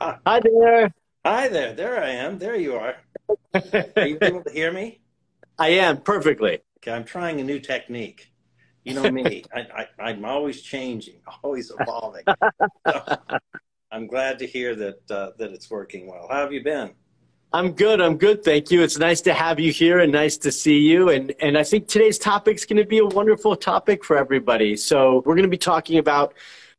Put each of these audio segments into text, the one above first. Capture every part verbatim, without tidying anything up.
Ah. Hi there. Hi there. There I am. There you are. Are you able to hear me? I am, perfectly. Okay, I'm trying a new technique. You know me. I, I, I'm always changing, always evolving. So I'm glad to hear that, uh, that it's working well. How have you been? I'm good. I'm good. Thank you. It's nice to have you here and nice to see you. And, and I think today's topic is going to be a wonderful topic for everybody. So we're going to be talking about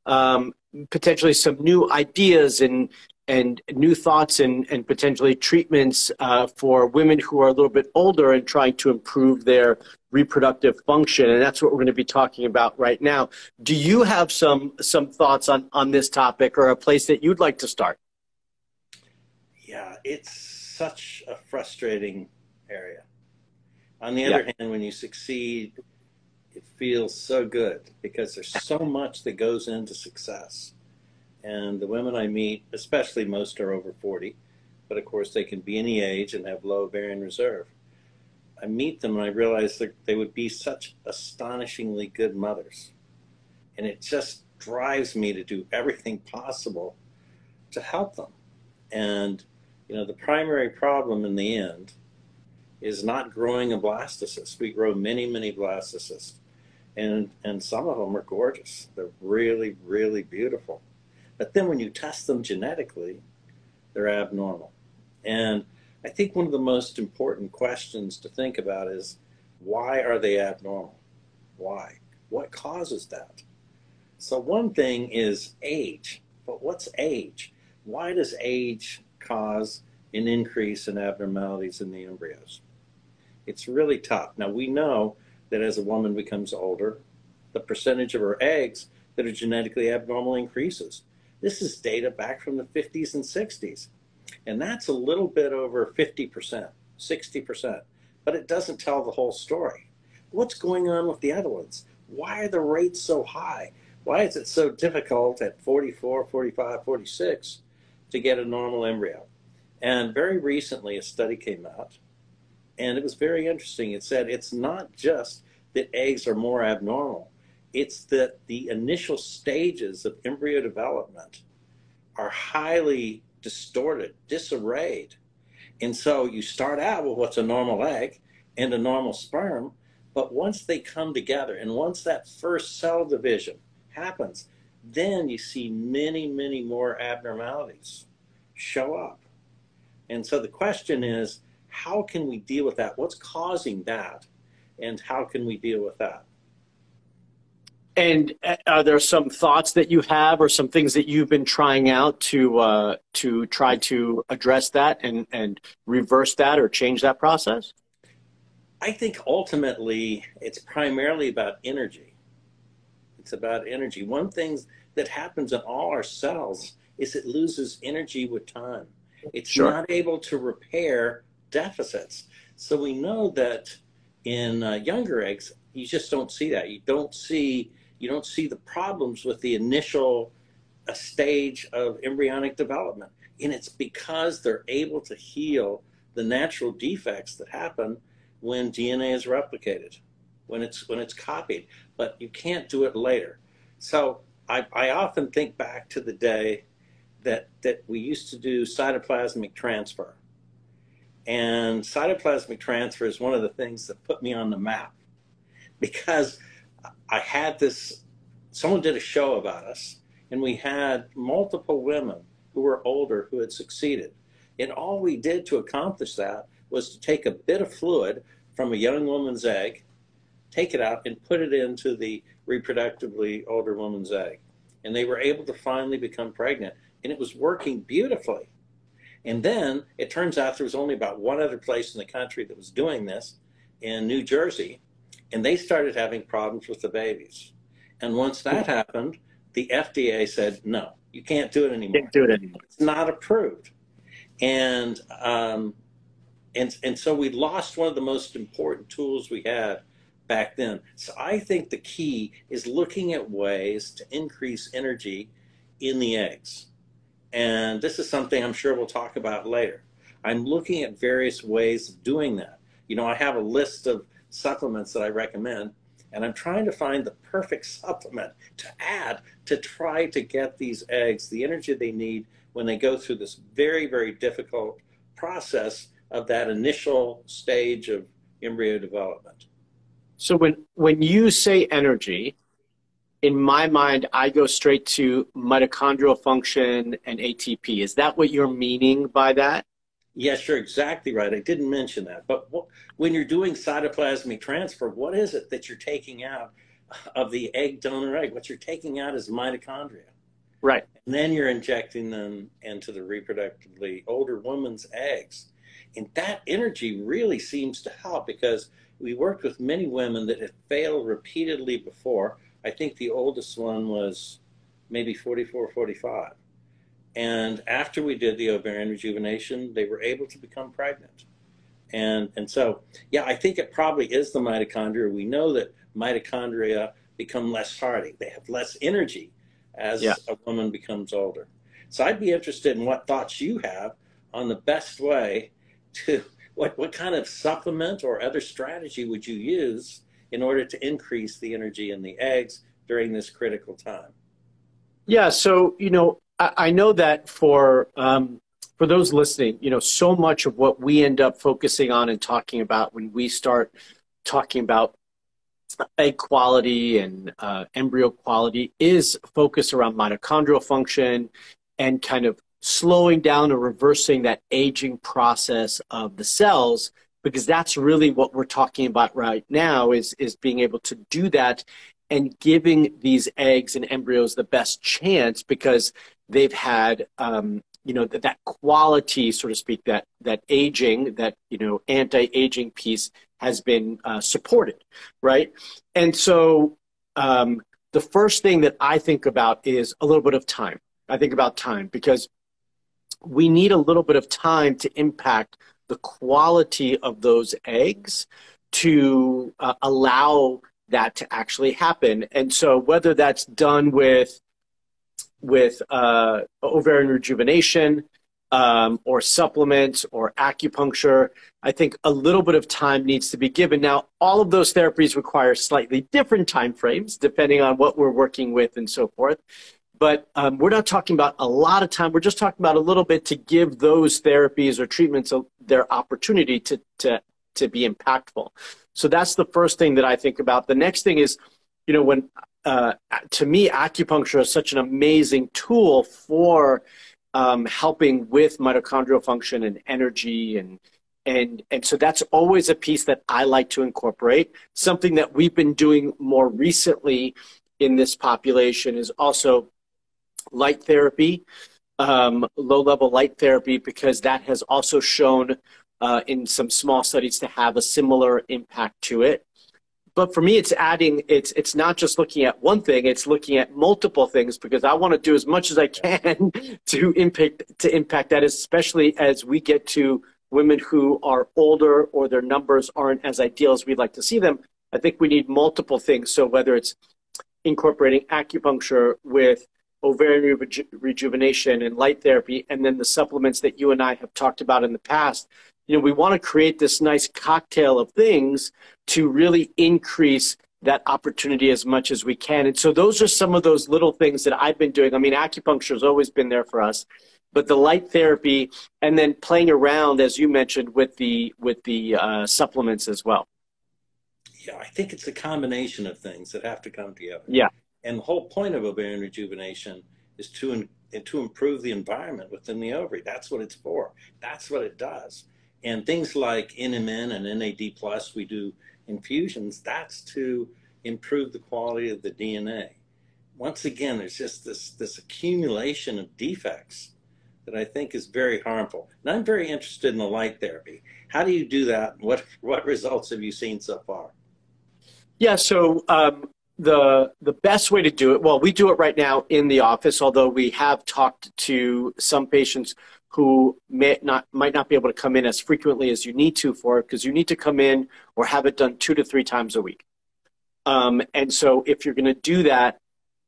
um, potentially some new ideas and and new thoughts and, and potentially treatments uh, for women who are a little bit older and trying to improve their reproductive function. And that's what we're going to be talking about right now. Do you have some, some thoughts on, on this topic or a place that you'd like to start? Yeah, it's such a frustrating area. On the other yeah. hand, when you succeed, it feels so good because there's so much that goes into success. And the women I meet, especially most are over forty, but of course they can be any age and have low ovarian reserve. I meet them and I realize that they would be such astonishingly good mothers. And it just drives me to do everything possible to help them. And, you know, the primary problem in the end is not growing a blastocyst. We grow many, many blastocysts. And, and some of them are gorgeous. They're really, really beautiful. But then when you test them genetically, they're abnormal. And I think one of the most important questions to think about is, why are they abnormal? Why? What causes that? So one thing is age, but what's age? Why does age cause an increase in abnormalities in the embryos? It's really tough. Now, we know that as a woman becomes older, the percentage of her eggs that are genetically abnormal increases. This is data back from the fifties and sixties, and that's a little bit over fifty percent, sixty percent, but it doesn't tell the whole story. What's going on with the other ones? Why are the rates so high? Why is it so difficult at forty-four, forty-five, forty-six to get a normal embryo? And very recently a study came out, and it was very interesting. It said it's not just that eggs are more abnormal, it's that the initial stages of embryo development are highly distorted, disarrayed. And so you start out with what's a normal egg and a normal sperm, but once they come together and once that first cell division happens, then you see many, many more abnormalities show up. And so the question is, how can we deal with that? What's causing that? And how can we deal with that? And are there some thoughts that you have or some things that you've been trying out to uh, to try to address that and, and reverse that or change that process? I think ultimately it's primarily about energy. It's about energy. One thing that happens in all our cells is it loses energy with time. It's sure. not able to repair deficits. So we know that in uh, younger eggs, you just don't see that. You don't see... You don't see the problems with the initial uh, stage of embryonic development. And it's because they're able to heal the natural defects that happen when D N A is replicated, when it's, when it's copied. But you can't do it later. So I, I often think back to the day that, that we used to do cytoplasmic transfer. And cytoplasmic transfer is one of the things that put me on the map, because I had this, someone did a show about us, and we had multiple women who were older who had succeeded. And all we did to accomplish that was to take a bit of fluid from a young woman's egg, take it out, and put it into the reproductively older woman's egg. And they were able to finally become pregnant. And it was working beautifully. And then it turns out there was only about one other place in the country that was doing this, in New Jersey. And they started having problems with the babies. And once that happened, the F D A said, no, you can't do it anymore. Can't do it anymore. It's not approved. And, um, and, and so we lost one of the most important tools we had back then. So I think the key is looking at ways to increase energy in the eggs. And this is something I'm sure we'll talk about later. I'm looking at various ways of doing that. You know, I have a list of supplements that I recommend, And I'm trying to find the perfect supplement to add to try to get these eggs the energy they need when they go through this very, very difficult process of that initial stage of embryo development. So when, when you say energy, in my mind, I go straight to mitochondrial function and A T P. Is that what you're meaning by that? Yes, you're exactly right. I didn't mention that. But what, when you're doing cytoplasmic transfer, what is it that you're taking out of the egg donor egg? What you're taking out is mitochondria. Right. And then you're injecting them into the reproductively older woman's eggs. And that energy really seems to help, because we worked with many women that had failed repeatedly before. I think the oldest one was maybe forty-four, forty-five. And after we did the ovarian rejuvenation, they were able to become pregnant. And, and so, yeah, I think it probably is the mitochondria. We know that mitochondria become less hardy. They have less energy as yeah. a woman becomes older. So I'd be interested in what thoughts you have on the best way to, what, what kind of supplement or other strategy would you use in order to increase the energy in the eggs during this critical time? Yeah, so, you know, I know that for um, for those listening, you know, so much of what we end up focusing on and talking about when we start talking about egg quality and uh, embryo quality is focused around mitochondrial function and kind of slowing down or reversing that aging process of the cells, because that's really what we're talking about right now is, is being able to do that and giving these eggs and embryos the best chance, because they've had, um, you know, that, that quality, so to speak, that, that aging, that, you know, anti-aging piece has been uh, supported, right? And so um, the first thing that I think about is a little bit of time. I think about time, because we need a little bit of time to impact the quality of those eggs to uh, allow that to actually happen. And so whether that's done with with uh, ovarian rejuvenation um, or supplements or acupuncture, I think a little bit of time needs to be given. Now, all of those therapies require slightly different time frames depending on what we're working with and so forth. But um, we're not talking about a lot of time. We're just talking about a little bit to give those therapies or treatments their opportunity to, to, to be impactful. So that's the first thing that I think about. The next thing is, you know, when uh, to me, acupuncture is such an amazing tool for um, helping with mitochondrial function and energy. And, and, and so that's always a piece that I like to incorporate. Something that we've been doing more recently in this population is also light therapy, um, low-level light therapy, because that has also shown uh, in some small studies to have a similar impact to it. But for me, it's adding, it's, it's not just looking at one thing, it's looking at multiple things, because I want to do as much as I can to impact, to impact that, especially as we get to women who are older or their numbers aren't as ideal as we'd like to see them. I think we need multiple things. So whether it's incorporating acupuncture with ovarian reju rejuvenation and light therapy, and then the supplements that you and I have talked about in the past, you know, we want to create this nice cocktail of things to really increase that opportunity as much as we can. And so those are some of those little things that I've been doing. I mean, acupuncture has always been there for us, but the light therapy, and then playing around, as you mentioned, with the, with the uh, supplements as well. Yeah, I think it's a combination of things that have to come together. Yeah. And the whole point of ovarian rejuvenation is to, in, to improve the environment within the ovary. That's what it's for. That's what it does. And things like N M N and N A D plus, we do infusions. That's to improve the quality of the D N A. Once again, there's just this, this accumulation of defects that I think is very harmful. And I'm very interested in the light therapy. How do you do that? What, what results have you seen so far? Yeah, so um, the the best way to do it, well, we do it right now in the office, although we have talked to some patients who may not, might not be able to come in as frequently as you need to for it, because you need to come in or have it done two to three times a week. Um, and so if you're going to do that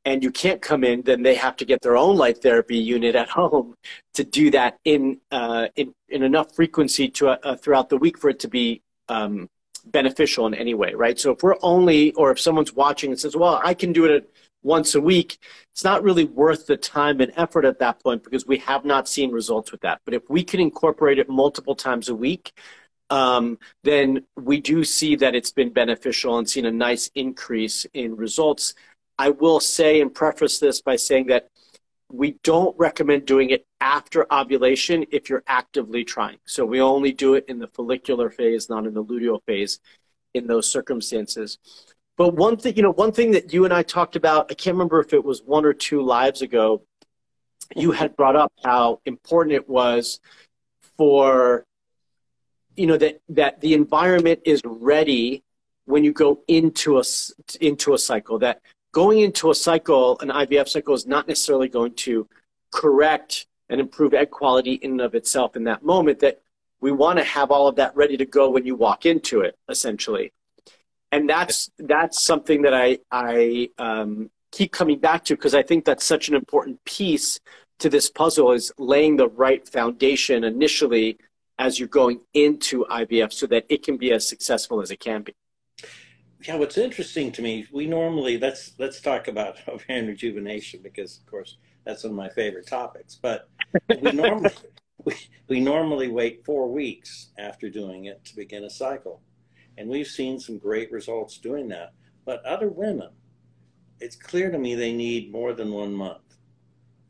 and you can't come in, then they have to get their own light therapy unit at home to do that in, uh, in, in enough frequency to, uh, throughout the week for it to be um, beneficial in any way, right? So if we're only, or if someone's watching and says, well, I can do it once a week, it's not really worth the time and effort at that point because we have not seen results with that. But if we can incorporate it multiple times a week, um, then we do see that it's been beneficial and seen a nice increase in results. I will say and preface this by saying that we don't recommend doing it after ovulation if you're actively trying. So we only do it in the follicular phase, not in the luteal phase in those circumstances. But one thing, you know, one thing that you and I talked about, I can't remember if it was one or two lives ago, you had brought up how important it was for, you know, that, that the environment is ready when you go into a, into a cycle, that going into a cycle, an I V F cycle, is not necessarily going to correct and improve egg quality in and of itself in that moment, that we want to have all of that ready to go when you walk into it, essentially. And that's, that's something that I, I um, keep coming back to, because I think that's such an important piece to this puzzle, is laying the right foundation initially as you're going into I V F so that it can be as successful as it can be. Yeah, what's interesting to me, we normally, let's, let's talk about ovarian rejuvenation because, of course, that's one of my favorite topics. But we, normally, we, we normally wait four weeks after doing it to begin a cycle. And we've seen some great results doing that. But other women, it's clear to me they need more than one month.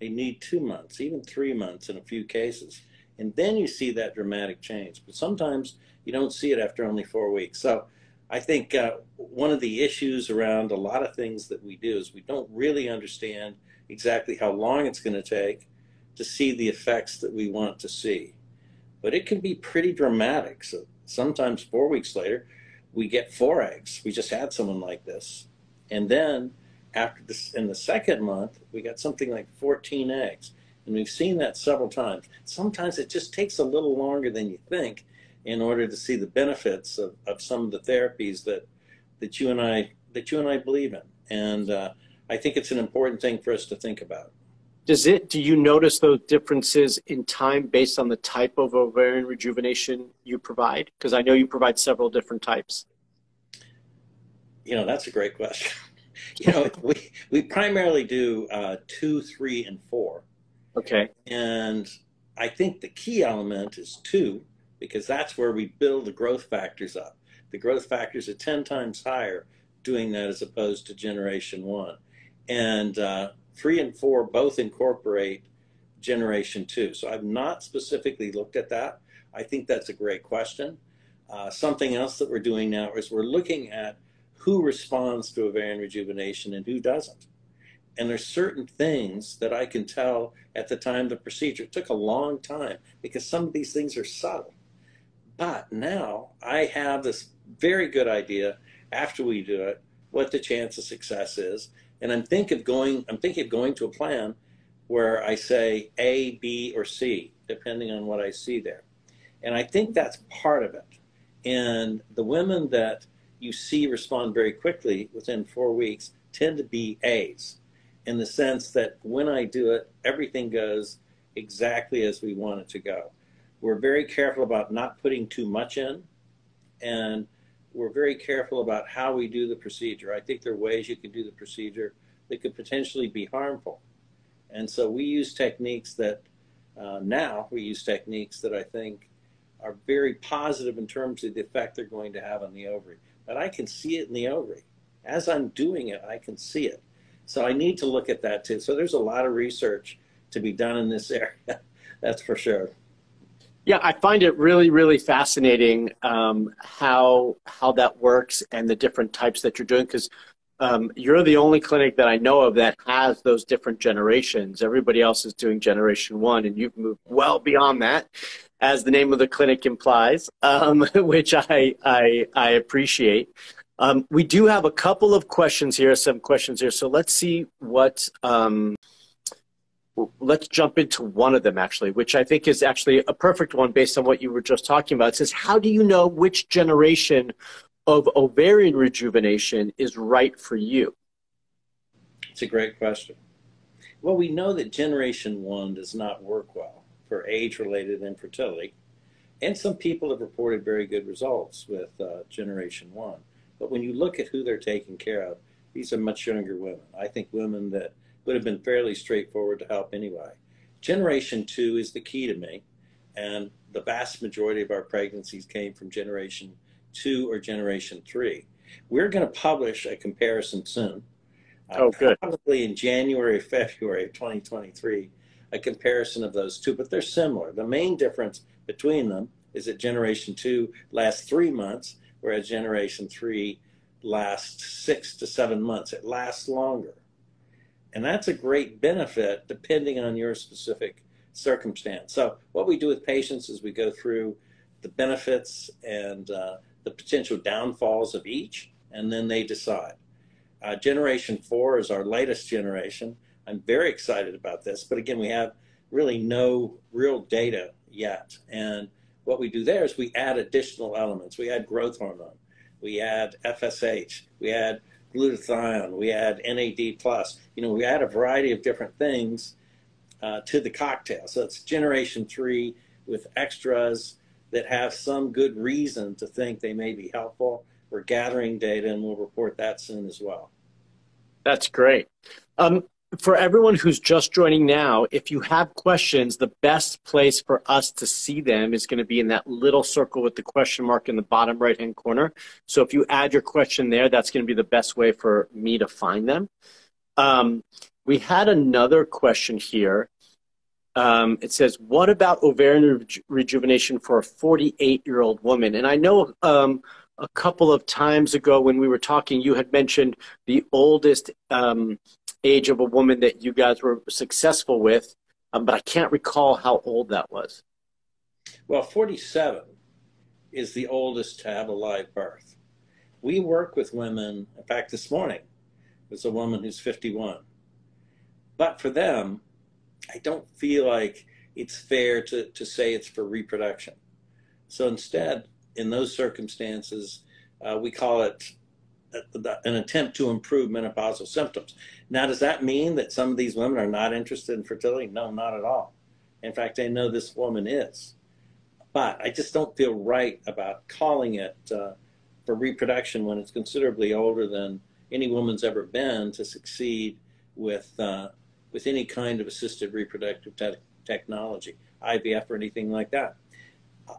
They need two months, even three months in a few cases. And then you see that dramatic change. But sometimes you don't see it after only four weeks. So I think uh, one of the issues around a lot of things that we do is we don't really understand exactly how long it's going to take to see the effects that we want to see. But it can be pretty dramatic. So sometimes four weeks later, we get four eggs. We just had someone like this. And then after this, in the second month, we got something like fourteen eggs. And we've seen that several times. Sometimes it just takes a little longer than you think in order to see the benefits of, of some of the therapies that, that you and I, that you and I believe in. And uh, I think it's an important thing for us to think about. Does it, do you notice those differences in time based on the type of ovarian rejuvenation you provide? Because I know you provide several different types. You know, that's a great question. You know, we, we primarily do uh, two, three, and four. Okay. And I think the key element is two, because that's where we build the growth factors up. The growth factors are ten times higher doing that as opposed to generation one. And uh, three and four both incorporate generation two. So I've not specifically looked at that. I think that's a great question. Uh, something else that we're doing now is we're looking at who responds to ovarian rejuvenation and who doesn't. And there's certain things that I can tell at the time of the procedure. It took a long time because some of these things are subtle. But now I have this very good idea after we do it what the chance of success is. And I'm thinking of going, I'm thinking of going to a plan where I say A, B, or C, depending on what I see there. And I think that's part of it. And the women that you see respond very quickly within four weeks tend to be A's, in the sense that when I do it, everything goes exactly as we want it to go. We're very careful about not putting too much in, and we're very careful about how we do the procedure. I think there are ways you can do the procedure that could potentially be harmful. And so we use techniques that, uh, now we use techniques that I think are very positive in terms of the effect they're going to have on the ovary. But I can see it in the ovary. As I'm doing it, I can see it. So I need to look at that too. So there's a lot of research to be done in this area, that's for sure. Yeah, I find it really, really fascinating um, how how that works and the different types that you're doing, because um, you're the only clinic that I know of that has those different generations. Everybody else is doing generation one, and you've moved well beyond that, as the name of the clinic implies, um, which I, I, I appreciate. Um, we do have a couple of questions here, some questions here. So let's see what... Um, Let's jump into one of them, actually, which I think is actually a perfect one based on what you were just talking about. It says, how do you know which generation of ovarian rejuvenation is right for you? It's a great question. Well, we know that generation one does not work well for age-related infertility. And some people have reported very good results with uh, generation one. But when you look at who they're taking care of, these are much younger women. I think women that would have been fairly straightforward to help anyway. Generation two is the key to me. And the vast majority of our pregnancies came from generation two or generation three. We're going to publish a comparison soon. Uh, oh, good. Probably in January, February of twenty twenty-three, a comparison of those two, but they're similar. The main difference between them is that generation two lasts three months, whereas generation three lasts six to seven months. It lasts longer. And that's a great benefit depending on your specific circumstance. So what we do with patients is we go through the benefits and uh, the potential downfalls of each, and then they decide. Uh, generation four is our latest generation. I'm very excited about this, but again, we have really no real data yet. And what we do there is we add additional elements. We add growth hormone, we add F S H, we add glutathione, we add N A D plus. You know, we add a variety of different things uh, to the cocktail. So it's generation three with extras that have some good reason to think they may be helpful. We're gathering data and we'll report that soon as well. That's great. Um, For everyone who's just joining now, if you have questions, the best place for us to see them is going to be in that little circle with the question mark in the bottom right-hand corner. So if you add your question there, that's going to be the best way for me to find them. Um, we had another question here. Um, it says, what about ovarian reju rejuvenation for a forty-eight-year-old woman? And I know um, a couple of times ago when we were talking, you had mentioned the oldest um, age of a woman that you guys were successful with, um, but I can't recall how old that was. Well, forty-seven is the oldest to have a live birth. We work with women, in fact, this morning was a woman who's fifty-one. But for them, I don't feel like it's fair to, to say it's for reproduction. So instead, in those circumstances, uh, we call it an attempt to improve menopausal symptoms. Now, does that mean that some of these women are not interested in fertility? No, not at all. In fact, I know this woman is. But I just don't feel right about calling it uh, for reproduction when it's considerably older than any woman's ever been to succeed with, uh, with any kind of assisted reproductive te technology, I V F or anything like that.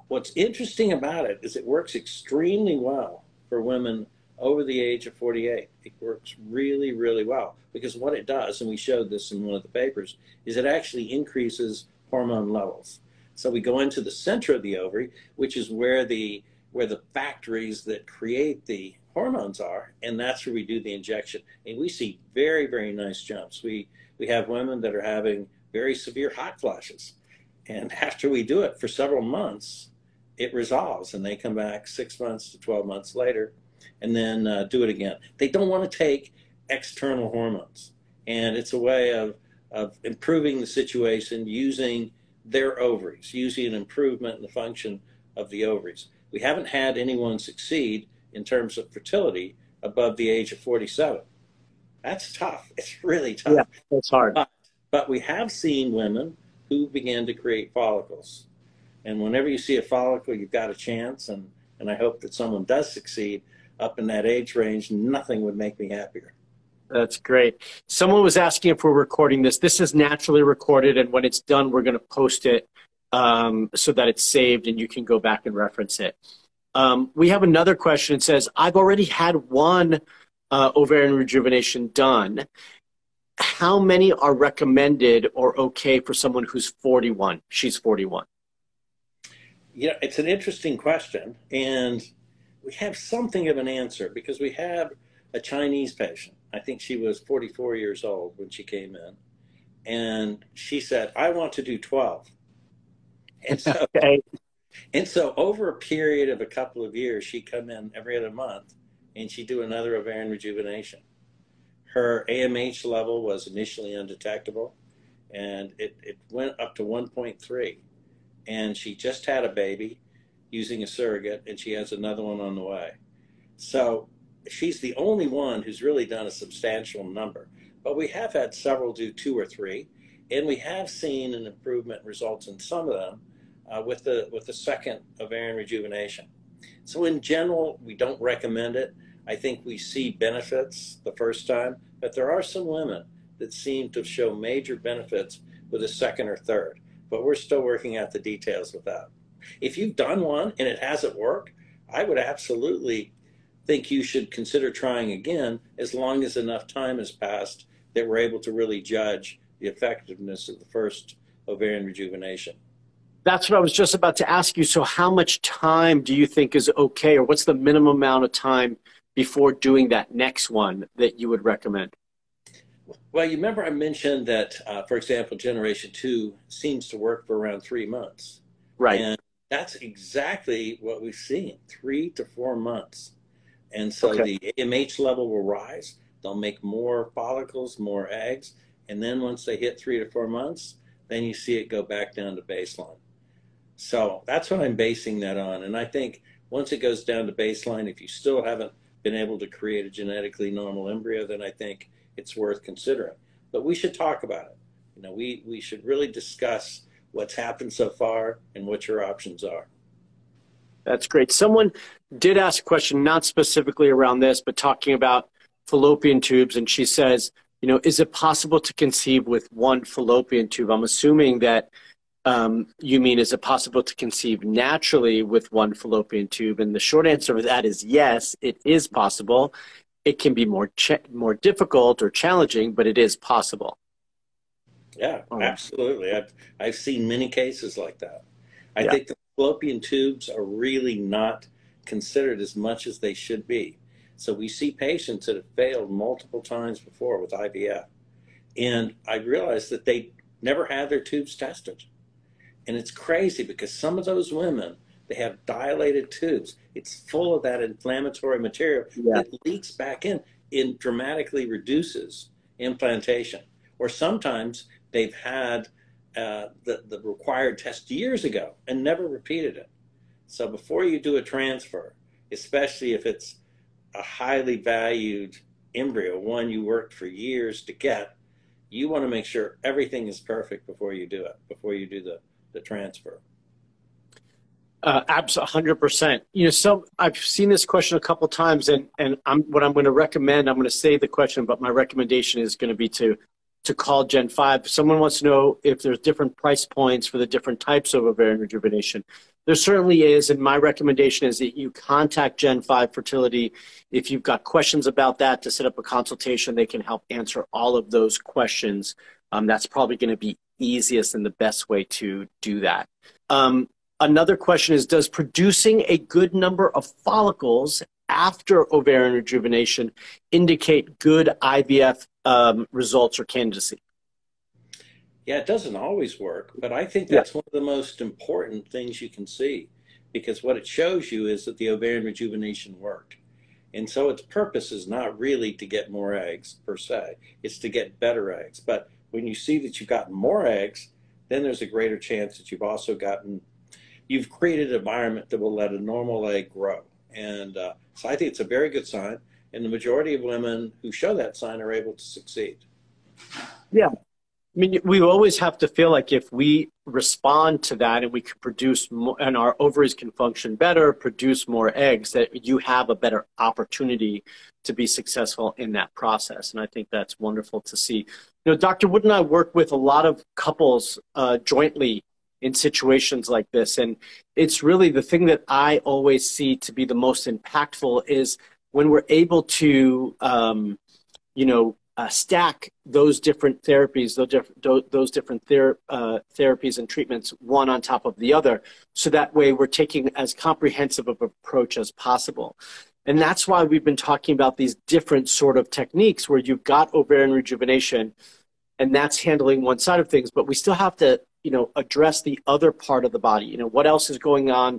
What's interesting about it is it works extremely well for women over the age of forty-eight. It works really, really well because what it does, and we showed this in one of the papers, is it actually increases hormone levels. So we go into the center of the ovary, which is where the, where the factories that create the hormones are, and that's where we do the injection. And we see very, very nice jumps. We, we have women that are having very severe hot flashes. And after we do it for several months, it resolves, and they come back six months to twelve months later and then uh, do it again. They don't want to take external hormones. And it's a way of, of improving the situation using their ovaries, using an improvement in the function of the ovaries. We haven't had anyone succeed in terms of fertility above the age of forty-seven. That's tough. It's really tough. Yeah, it's hard. But, but we have seen women who began to create follicles. And whenever you see a follicle, you've got a chance. And, and I hope that someone does succeed. Up in that age range, nothing would make me happier. That's great. Someone was asking if we're recording this. This is naturally recorded, and when it's done, we're going to post it um, so that it's saved and you can go back and reference it. Um, we have another question. It says, I've already had one uh, ovarian rejuvenation done. How many are recommended or okay for someone who's forty-one? She's forty-one. Yeah, it's an interesting question, and we have something of an answer because we have a Chinese patient. I think she was forty-four years old when she came in. And she said, I want to do twelve. And so, okay. and so over a period of a couple of years, she'd come in every other month and she'd do another ovarian rejuvenation. Her A M H level was initially undetectable and it, it went up to one point three. And she just had a baby using a surrogate, and she has another one on the way. So she's the only one who's really done a substantial number. But we have had several do two or three, and we have seen an improvement results in some of them uh, with the with the second ovarian rejuvenation. So in general, we don't recommend it. I think we see benefits the first time, but there are some women that seem to show major benefits with a second or third, but we're still working out the details with that. If you've done one and it hasn't worked, I would absolutely think you should consider trying again, as long as enough time has passed that we're able to really judge the effectiveness of the first ovarian rejuvenation. That's what I was just about to ask you. So how much time do you think is okay, or what's the minimum amount of time before doing that next one that you would recommend? Well, you remember I mentioned that, uh, for example, generation two seems to work for around three months. Right. And that's exactly what we've seen, three to four months. And so okay. the A M H level will rise. They'll make more follicles, more eggs. And then once they hit three to four months, then you see it go back down to baseline. So that's what I'm basing that on. And I think once it goes down to baseline, if you still haven't been able to create a genetically normal embryo, then I think it's worth considering. But we should talk about it. You know, we, we should really discuss what's happened so far and what your options are. That's great. Someone did ask a question, not specifically around this, but talking about fallopian tubes. And she says, you know, is it possible to conceive with one fallopian tube? I'm assuming that um, you mean, is it possible to conceive naturally with one fallopian tube? And the short answer to that is yes, it is possible. It can be more ch more difficult or challenging, but it is possible. Yeah, oh. absolutely. I've, I've seen many cases like that. I yeah. think the fallopian tubes are really not considered as much as they should be. So we see patients that have failed multiple times before with I V F. And I realized that they never had their tubes tested. And it's crazy because some of those women, they have dilated tubes. It's full of that inflammatory material yeah. that leaks back in and dramatically reduces implantation. Or sometimes they've had uh, the, the required test years ago and never repeated it. So before you do a transfer, especially if it's a highly valued embryo, one you worked for years to get, you want to make sure everything is perfect before you do it, before you do the, the transfer. Uh, absolutely, one hundred percent. You know, so I've seen this question a couple times, and, and I'm, what I'm going to recommend, I'm going to say the question, but my recommendation is going to be to, to call Gen five. Someone wants to know if there's different price points for the different types of ovarian rejuvenation. There certainly is, and my recommendation is that you contact Gen five Fertility. If you've got questions about that, to set up a consultation, they can help answer all of those questions. Um, that's probably going to be easiest and the best way to do that. Um, another question is, does producing a good number of follicles after ovarian rejuvenation indicate good I V F um, results or candidacy? Yeah, it doesn't always work, but I think that's yeah. one of the most important things you can see, because what it shows you is that the ovarian rejuvenation worked. And so its purpose is not really to get more eggs per se, it's to get better eggs. But when you see that you've gotten more eggs, then there's a greater chance that you've also gotten, you've created an environment that will let a normal egg grow. And uh, so I think it's a very good sign. And the majority of women who show that sign are able to succeed. Yeah. I mean, we always have to feel like if we respond to that and we can produce more, and our ovaries can function better, produce more eggs, that you have a better opportunity to be successful in that process. And I think that's wonderful to see. You know, Doctor Wood and I work with a lot of couples uh, jointly in situations like this. And it's really the thing that I always see to be the most impactful is when we're able to, um, you know, Uh, stack those different therapies, those, diff those different ther uh, therapies and treatments, one on top of the other. So that way we're taking as comprehensive of an approach as possible. And that's why we've been talking about these different sort of techniques where you've got ovarian rejuvenation and that's handling one side of things, but we still have to, you know, address the other part of the body. You know, what else is going on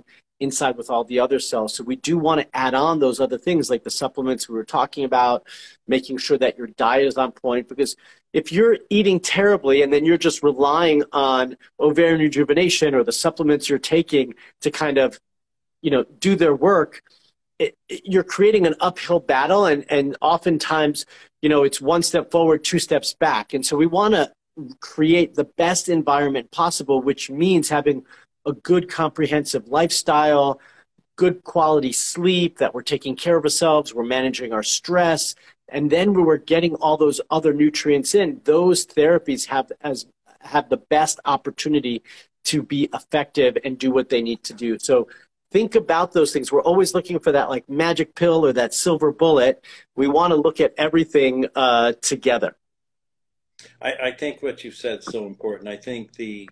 inside with all the other cells. So we do want to add on those other things like the supplements we were talking about, making sure that your diet is on point, because if you're eating terribly and then you're just relying on ovarian rejuvenation or the supplements you're taking to kind of, you know, do their work, it, it, you're creating an uphill battle. And, and oftentimes, you know, it's one step forward, two steps back. And so we want to create the best environment possible, which means having a good comprehensive lifestyle, good quality sleep, that we're taking care of ourselves, we're managing our stress, and then we were getting all those other nutrients in, those therapies have as have the best opportunity to be effective and do what they need to do. So think about those things. We're always looking for that like magic pill or that silver bullet. We want to look at everything uh, together. I, I think what you've said is so important. I think the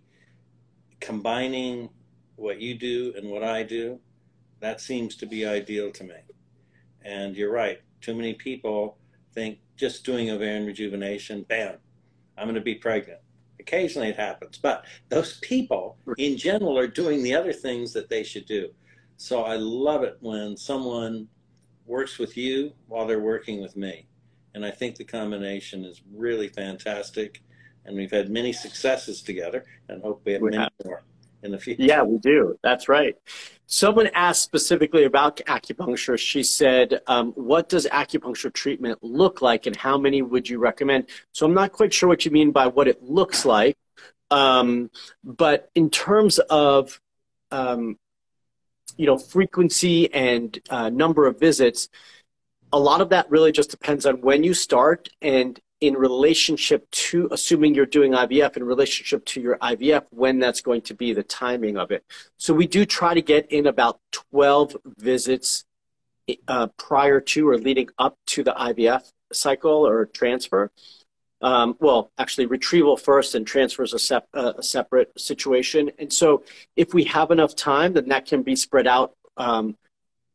combining what you do and what I do, that seems to be ideal to me. And you're right. Too many people think just doing ovarian rejuvenation, bam, I'm going to be pregnant. Occasionally it happens, but those people in general are doing the other things that they should do. So I love it when someone works with you while they're working with me. And I think the combination is really fantastic. And we've had many successes together and hope we have we many have. more in the future. Yeah, we do. That's right. Someone asked specifically about acupuncture. She said, um, what does acupuncture treatment look like and how many would you recommend? So I'm not quite sure what you mean by what it looks like. Um, but in terms of, um, you know, frequency and uh, number of visits, a lot of that really just depends on when you start and in relationship to, assuming you're doing I V F, in relationship to your I V F, when that's going to be the timing of it. So we do try to get in about twelve visits uh, prior to or leading up to the I V F cycle or transfer. Um, well, actually retrieval first and transfer is a, sep uh, a separate situation. And so if we have enough time, then that can be spread out um,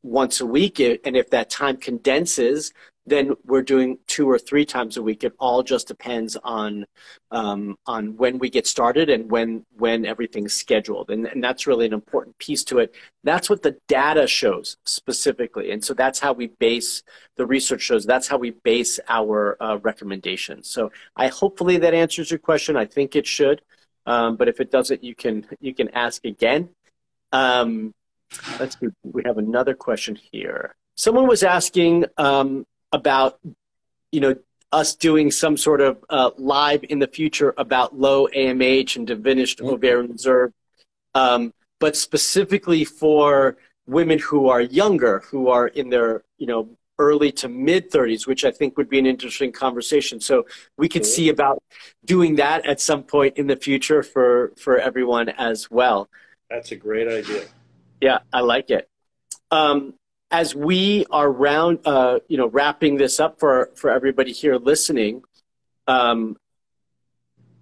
once a week. And if that time condenses, then we're doing two or three times a week. It all just depends on um, on when we get started and when when everything's scheduled. And, and that's really an important piece to it. That's what the data shows specifically. And so that's how we base, the research shows, that's how we base our uh, recommendations. So I hopefully that answers your question. I think it should. Um, but if it doesn't, you can, you can ask again. Um, let's see, we have another question here. Someone was asking, um, about, you know, us doing some sort of uh, live in the future about low A M H and diminished mm-hmm. ovarian reserve, um, but specifically for women who are younger, who are in their, you know, early to mid thirties, which I think would be an interesting conversation. So we could mm-hmm. see about doing that at some point in the future for, for everyone as well. That's a great idea. Yeah, I like it. Um, As we are round, uh, you know, wrapping this up for, for everybody here listening, um,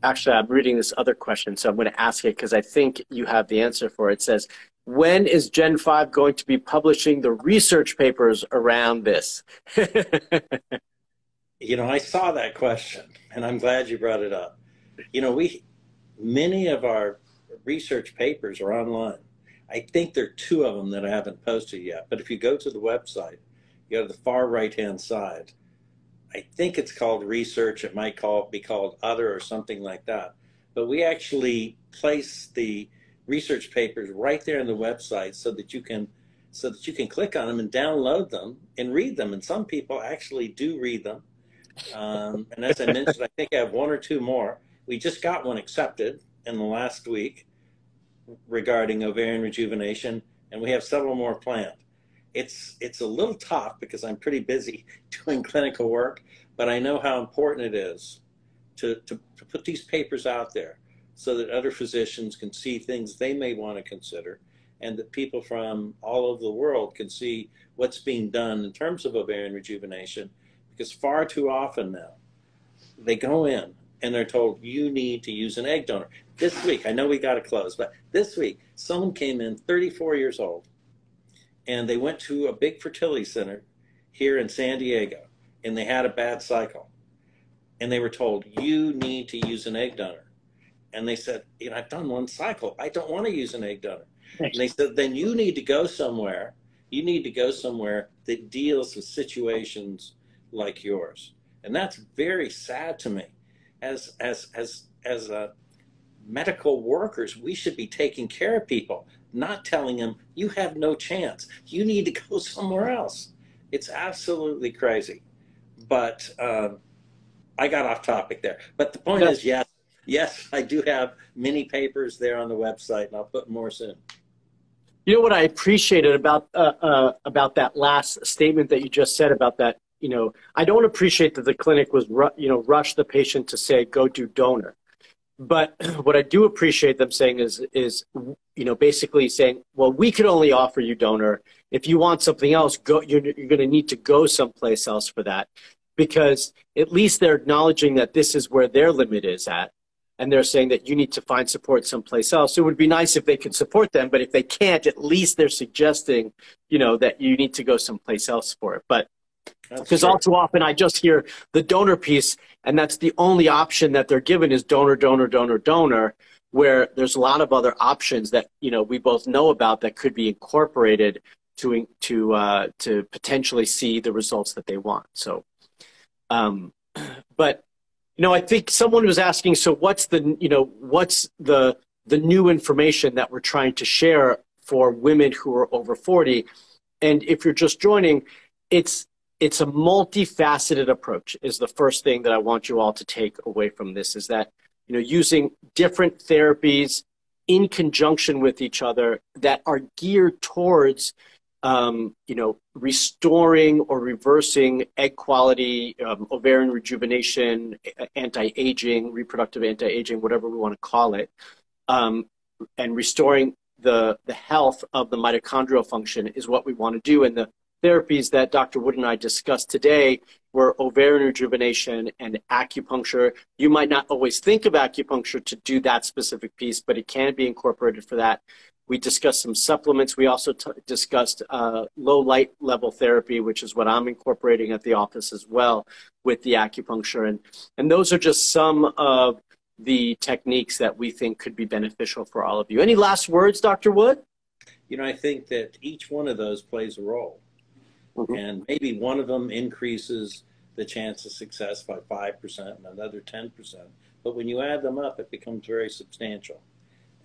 actually, I'm reading this other question, so I'm going to ask it because I think you have the answer for it. It says, when is Gen five going to be publishing the research papers around this? You know, I saw that question, and I'm glad you brought it up. You know, we many of our research papers are online. I think there are two of them that I haven't posted yet, but if you go to the website, you go to the far right-hand side, I think it's called research, it might call, be called other or something like that, but we actually place the research papers right there on the website so that you can, so that you can click on them and download them and read them, and some people actually do read them, um, and as I mentioned, I think I have one or two more. We just got one accepted in the last week, regarding ovarian rejuvenation, and we have several more planned. It's, it's a little tough because I'm pretty busy doing clinical work, but I know how important it is to, to, to put these papers out there so that other physicians can see things they may want to consider, and that people from all over the world can see what's being done in terms of ovarian rejuvenation, because far too often now they go in and they're told, you need to use an egg donor. This week, I know we got to close, but this week, someone came in, thirty-four years old, and they went to a big fertility center here in San Diego, and they had a bad cycle. And they were told, you need to use an egg donor. And they said, you know, I've done one cycle. I don't want to use an egg donor. And they said, then you need to go somewhere. You need to go somewhere that deals with situations like yours. And that's very sad to me. As, as, as, as uh, medical workers, we should be taking care of people, not telling them, you have no chance. You need to go somewhere else. It's absolutely crazy. But um, I got off topic there. But the point is, yes, yes, I do have many papers there on the website, and I'll put more soon. You know what I appreciated about uh, uh, about that last statement that you just said about that. You know, I don't appreciate that the clinic was ru you know rush the patient to say go do donor, but what I do appreciate them saying is is you know basically saying, well, we could only offer you donor. If you want something else, go. You're you're going to need to go someplace else for that, because at least they're acknowledging that this is where their limit is at. And they're saying that you need to find support someplace else. It would be nice if they could support them, but if they can't, at least they're suggesting, you know, that you need to go someplace else for it. But because all too often I just hear the donor piece, and that's the only option that they're given is donor, donor, donor, donor, where there's a lot of other options that, you know, we both know about that could be incorporated to, to, uh, to potentially see the results that they want. So, um, but... You know, I think someone was asking, so what's the, you know, what's the, the new information that we're trying to share for women who are over forty? And if you're just joining, it's, it's a multifaceted approach is the first thing that I want you all to take away from this, is that, you know, using different therapies in conjunction with each other that are geared towards, Um, you know, restoring or reversing egg quality, um, ovarian rejuvenation, anti-aging, reproductive anti-aging, whatever we want to call it, um, and restoring the, the health of the mitochondrial function is what we want to do. And the therapies that Doctor Wood and I discussed today were ovarian rejuvenation and acupuncture. You might not always think of acupuncture to do that specific piece, but it can be incorporated for that. We discussed some supplements. We also t discussed uh, low light level therapy, which is what I'm incorporating at the office as well with the acupuncture. And, and those are just some of the techniques that we think could be beneficial for all of you. Any last words, Doctor Wood? You know, I think that each one of those plays a role. Mm-hmm. And maybe one of them increases the chance of success by five percent and another ten percent. But when you add them up, it becomes very substantial.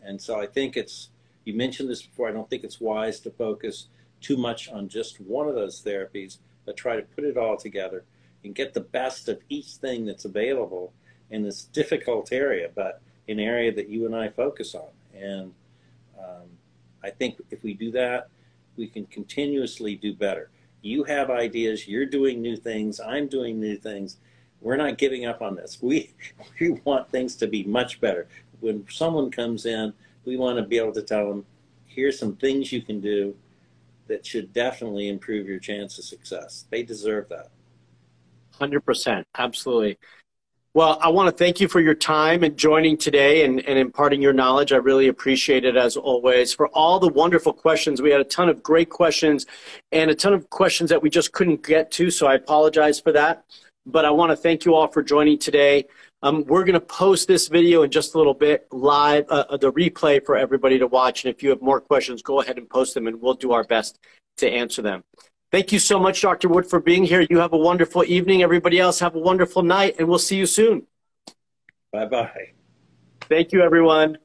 And so I think it's, you mentioned this before, I don't think it's wise to focus too much on just one of those therapies, but try to put it all together and get the best of each thing that's available in this difficult area, but an area that you and I focus on. And um, I think if we do that, we can continuously do better. You have ideas, you're doing new things, I'm doing new things. We're not giving up on this. We, we want things to be much better. When someone comes in, we want to be able to tell them, here's some things you can do that should definitely improve your chance of success. They deserve that. one hundred percent. Absolutely. Well, I want to thank you for your time and joining today and, and imparting your knowledge. I really appreciate it, as always, for all the wonderful questions. We had a ton of great questions and a ton of questions that we just couldn't get to, so I apologize for that. But I want to thank you all for joining today. Um, we're going to post this video in just a little bit live, uh, the replay for everybody to watch. And if you have more questions, go ahead and post them, and we'll do our best to answer them. Thank you so much, Doctor Wood, for being here. You have a wonderful evening. Everybody else, have a wonderful night, and we'll see you soon. Bye-bye. Thank you, everyone.